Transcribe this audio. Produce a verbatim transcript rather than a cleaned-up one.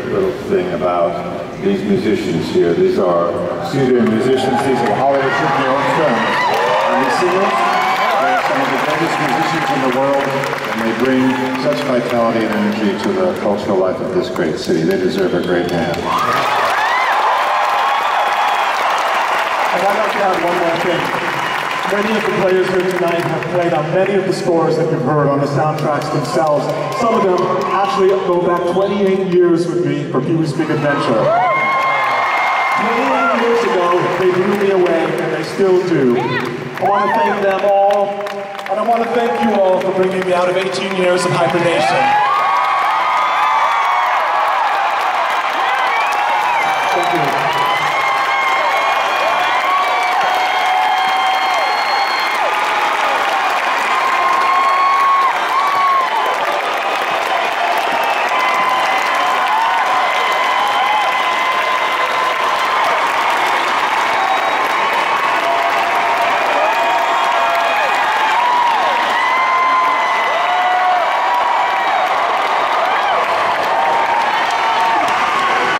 great little thing about these musicians here. These are studio musicians. These are Hollywood Symphony Orchestra. And these singers are some of the greatest musicians in the world, and they bring such vitality and energy to the cultural life of this great city. They deserve a great hand. And I'd like to add one more thing. Many of the players here tonight have played on many of the scores that you've heard on the soundtracks themselves. Some of them actually go back twenty-eight years with me for Pee-wee's Big Adventure. twenty-eight years ago, they blew me away, and they still do. I want to thank them all, and I want to thank you all for bringing me out of eighteen years of hibernation.